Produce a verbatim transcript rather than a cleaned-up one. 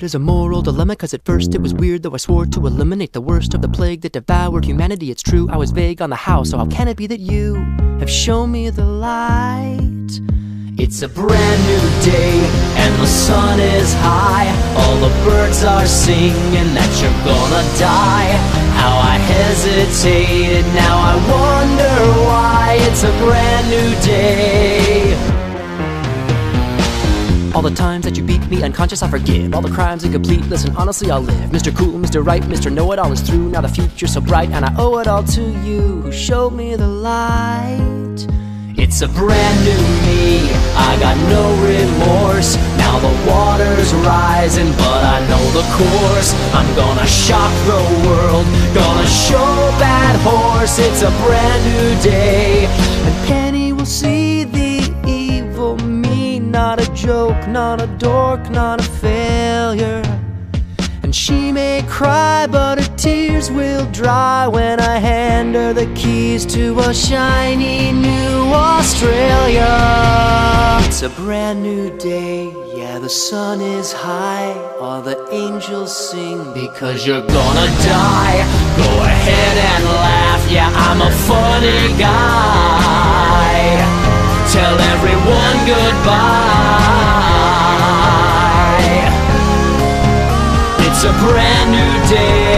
viewed as a moral dilemma, cause at first it was weird, though I swore to eliminate the worst of the plague that devoured humanity. It's true, I was vague on the how, so how can it be that you have shown me the light? It's a brand new day and the sun is high. All the birds are singing that you're gonna die. How I hesitated, now I wonder why. It's a brand new day. All the times that you beat me unconscious, I forgive. All the crimes incomplete, listen, honestly, I'll live. Mister Cool, Mister Right, Mister Know-It-All is through. Now the future's so bright, and I owe it all to you who showed me the light. It's a brand new me, I got no remorse. Now the water's rising, but I know the course. I'm gonna shock the world, gonna show Bad Horse. It's a brand new day, and Penny will see the evil me. Not a joke, not a dork, not a failure. And she may cry, but her tears will dry when I hand her the keys to a shiny new Australia. It's a brand new day, yeah, the sun is high. All the angels sing because you're gonna die. Go ahead and laugh, yeah, I'm a funny guy. Tell everyone goodbye. It's a brand new day.